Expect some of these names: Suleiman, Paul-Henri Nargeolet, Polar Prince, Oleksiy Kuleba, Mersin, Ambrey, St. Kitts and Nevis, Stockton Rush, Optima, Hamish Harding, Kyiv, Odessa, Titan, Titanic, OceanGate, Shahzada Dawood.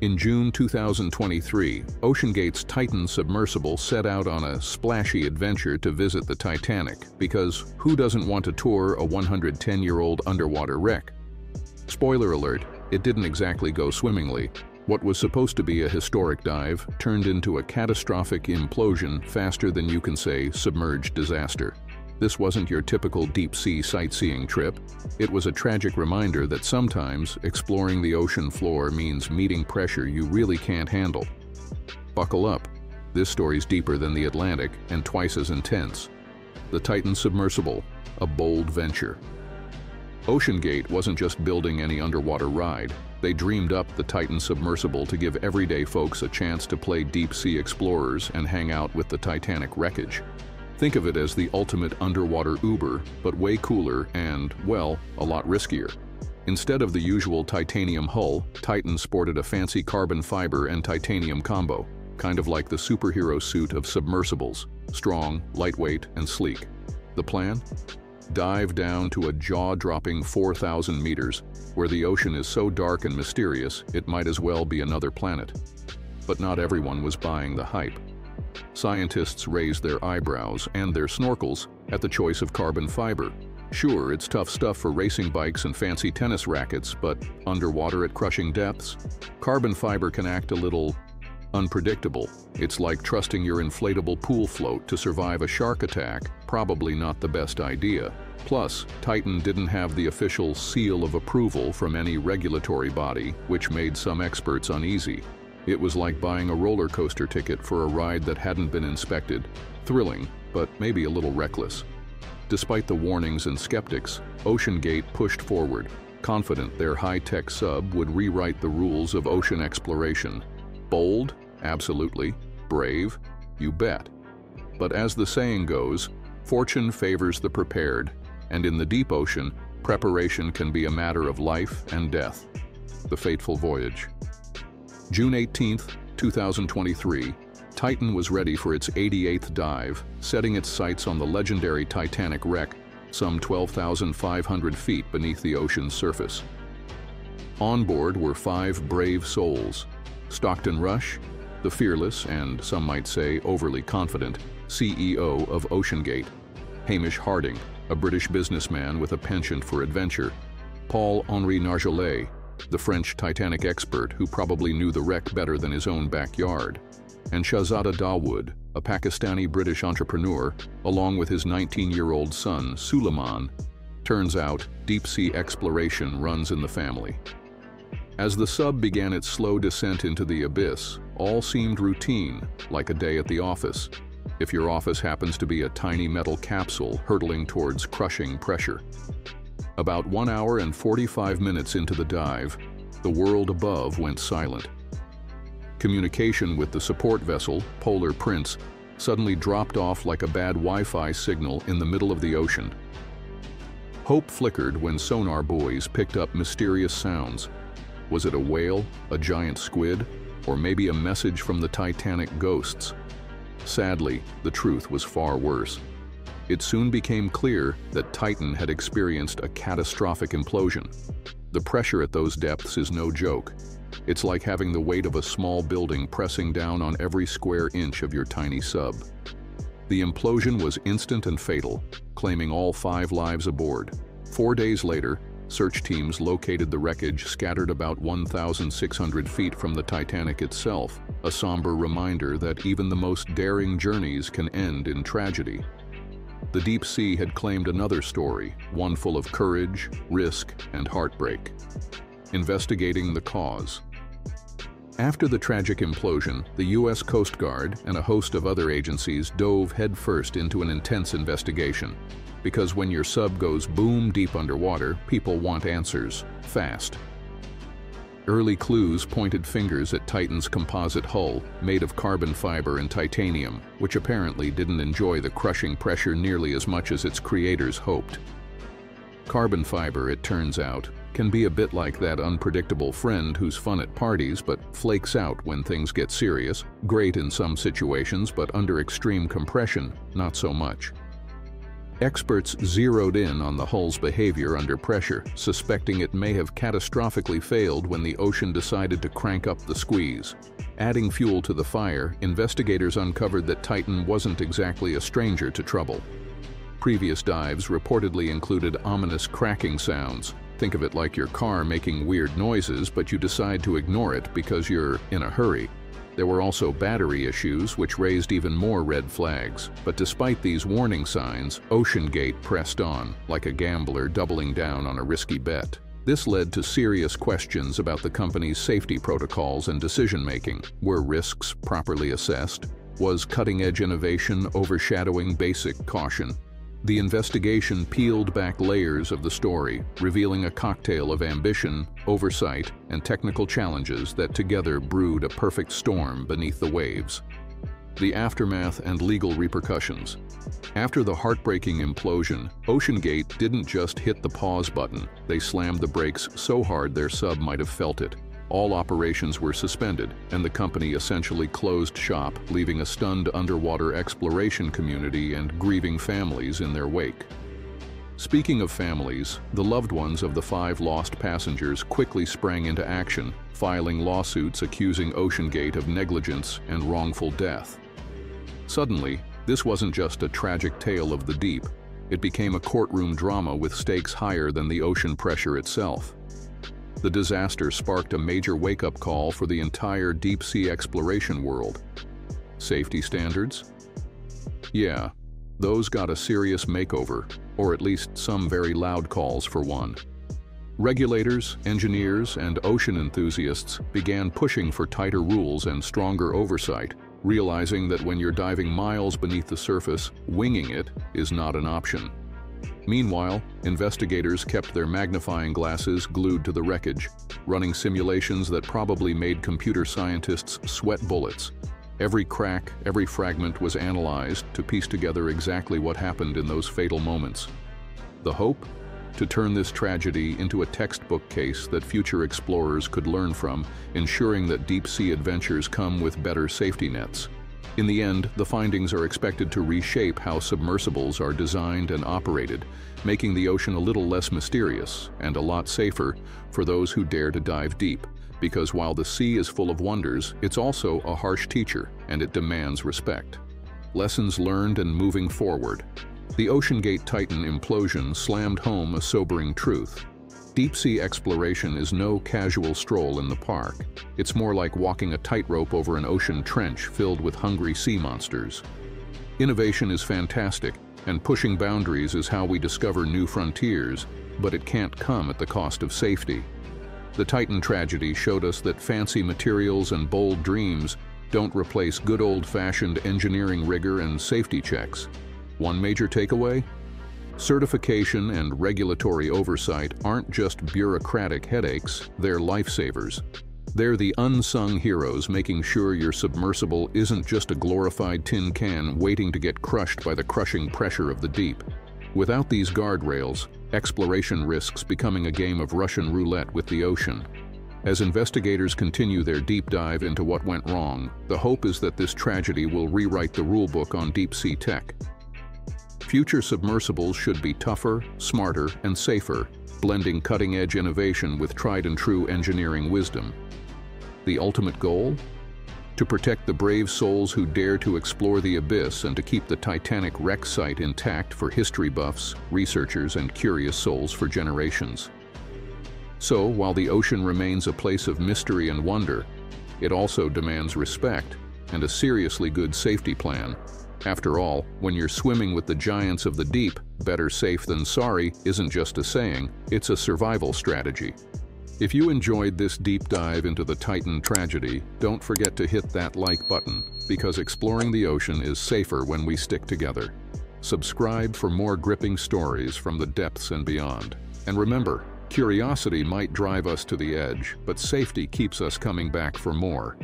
In June 2023, OceanGate's Titan submersible set out on a splashy adventure to visit the Titanic, because who doesn't want to tour a 110-year-old underwater wreck? Spoiler alert, it didn't exactly go swimmingly. What was supposed to be a historic dive turned into a catastrophic implosion faster than you can say submerged disaster. This wasn't your typical deep-sea sightseeing trip. It was a tragic reminder that sometimes exploring the ocean floor means meeting pressure you really can't handle. Buckle up. This story's deeper than the Atlantic and twice as intense. The Titan submersible, a bold venture. OceanGate wasn't just building any underwater ride. They dreamed up the Titan submersible to give everyday folks a chance to play deep-sea explorers and hang out with the Titanic wreckage. Think of it as the ultimate underwater Uber, but way cooler and, well, a lot riskier. Instead of the usual titanium hull, Titan sported a fancy carbon fiber and titanium combo, kind of like the superhero suit of submersibles, strong, lightweight, and sleek. The plan? Dive down to a jaw-dropping 4,000 meters, where the ocean is so dark and mysterious it might as well be another planet. But not everyone was buying the hype. Scientists raised their eyebrows and their snorkels at the choice of carbon fiber. Sure, it's tough stuff for racing bikes and fancy tennis rackets, but underwater at crushing depths, carbon fiber can act a little unpredictable. It's like trusting your inflatable pool float to survive a shark attack, probably not the best idea. Plus, Titan didn't have the official seal of approval from any regulatory body, which made some experts uneasy. It was like buying a roller coaster ticket for a ride that hadn't been inspected. Thrilling, but maybe a little reckless. Despite the warnings and skeptics, OceanGate pushed forward, confident their high-tech sub would rewrite the rules of ocean exploration. Bold? Absolutely. Brave? You bet. But as the saying goes, fortune favors the prepared, and in the deep ocean, preparation can be a matter of life and death. The fateful voyage. June 18, 2023, Titan was ready for its 88th dive, setting its sights on the legendary Titanic wreck, some 12,500 feet beneath the ocean's surface. On board were five brave souls: Stockton Rush, the fearless and, some might say, overly confident, CEO of OceanGate; Hamish Harding, a British businessman with a penchant for adventure; Paul-Henri Nargeolet, the French Titanic expert who probably knew the wreck better than his own backyard; and Shahzada Dawood, a Pakistani-British entrepreneur, along with his 19-year-old son, Suleiman. Turns out, deep-sea exploration runs in the family. As the sub began its slow descent into the abyss, all seemed routine, like a day at the office. If your office happens to be a tiny metal capsule hurtling towards crushing pressure. About 1 hour and 45 minutes into the dive, the world above went silent. Communication with the support vessel, Polar Prince, suddenly dropped off like a bad Wi-Fi signal in the middle of the ocean. Hope flickered when sonar buoys picked up mysterious sounds. Was it a whale, a giant squid, or maybe a message from the Titanic ghosts? Sadly, the truth was far worse. It soon became clear that Titan had experienced a catastrophic implosion. The pressure at those depths is no joke. It's like having the weight of a small building pressing down on every square inch of your tiny sub. The implosion was instant and fatal, claiming all five lives aboard. 4 days later, search teams located the wreckage scattered about 1,600 feet from the Titanic itself, a somber reminder that even the most daring journeys can end in tragedy. The deep sea had claimed another story, one full of courage, risk, and heartbreak. Investigating the cause. After the tragic implosion, the U.S. Coast Guard and a host of other agencies dove headfirst into an intense investigation. Because when your sub goes boom deep underwater, people want answers, fast. Early clues pointed fingers at Titan's composite hull, made of carbon fiber and titanium, which apparently didn't enjoy the crushing pressure nearly as much as its creators hoped. Carbon fiber, it turns out, can be a bit like that unpredictable friend who's fun at parties but flakes out when things get serious, great in some situations but under extreme compression, not so much. Experts zeroed in on the hull's behavior under pressure, suspecting it may have catastrophically failed when the ocean decided to crank up the squeeze. Adding fuel to the fire, investigators uncovered that Titan wasn't exactly a stranger to trouble. Previous dives reportedly included ominous cracking sounds. Think of it like your car making weird noises, but you decide to ignore it because you're in a hurry. There were also battery issues, which raised even more red flags. But despite these warning signs, OceanGate pressed on, like a gambler doubling down on a risky bet. This led to serious questions about the company's safety protocols and decision-making. Were risks properly assessed? Was cutting-edge innovation overshadowing basic caution? The investigation peeled back layers of the story, revealing a cocktail of ambition, oversight, and technical challenges that together brewed a perfect storm beneath the waves. The aftermath and legal repercussions. After the heartbreaking implosion, OceanGate didn't just hit the pause button, they slammed the brakes so hard their sub might have felt it. All operations were suspended, and the company essentially closed shop, leaving a stunned underwater exploration community and grieving families in their wake. Speaking of families, the loved ones of the 5 lost passengers quickly sprang into action, filing lawsuits accusing OceanGate of negligence and wrongful death. Suddenly, this wasn't just a tragic tale of the deep. It became a courtroom drama with stakes higher than the ocean pressure itself. The disaster sparked a major wake-up call for the entire deep-sea exploration world. Safety standards? Yeah, those got a serious makeover, or at least some very loud calls for one. Regulators, engineers, and ocean enthusiasts began pushing for tighter rules and stronger oversight, realizing that when you're diving miles beneath the surface, winging it is not an option. Meanwhile, investigators kept their magnifying glasses glued to the wreckage, running simulations that probably made computer scientists sweat bullets. Every crack, every fragment was analyzed to piece together exactly what happened in those fatal moments. The hope? To turn this tragedy into a textbook case that future explorers could learn from, ensuring that deep-sea adventures come with better safety nets. In the end, the findings are expected to reshape how submersibles are designed and operated, making the ocean a little less mysterious and a lot safer for those who dare to dive deep, because while the sea is full of wonders, it's also a harsh teacher and it demands respect. Lessons learned and moving forward. The OceanGate Titan implosion slammed home a sobering truth. Deep-sea exploration is no casual stroll in the park. It's more like walking a tightrope over an ocean trench filled with hungry sea monsters. Innovation is fantastic, and pushing boundaries is how we discover new frontiers, but it can't come at the cost of safety. The Titan tragedy showed us that fancy materials and bold dreams don't replace good old-fashioned engineering rigor and safety checks. One major takeaway? Certification and regulatory oversight aren't just bureaucratic headaches, they're lifesavers. They're the unsung heroes making sure your submersible isn't just a glorified tin can waiting to get crushed by the crushing pressure of the deep. Without these guardrails, exploration risks becoming a game of Russian roulette with the ocean. As investigators continue their deep dive into what went wrong, the hope is that this tragedy will rewrite the rulebook on deep-sea tech. Future submersibles should be tougher, smarter, and safer, blending cutting-edge innovation with tried-and-true engineering wisdom. The ultimate goal? To protect the brave souls who dare to explore the abyss and to keep the Titanic wreck site intact for history buffs, researchers, and curious souls for generations. So, while the ocean remains a place of mystery and wonder, it also demands respect and a seriously good safety plan. After all, when you're swimming with the giants of the deep, better safe than sorry isn't just a saying, it's a survival strategy. If you enjoyed this deep dive into the Titan tragedy, don't forget to hit that like button, because exploring the ocean is safer when we stick together. Subscribe for more gripping stories from the depths and beyond. And remember, curiosity might drive us to the edge, but safety keeps us coming back for more.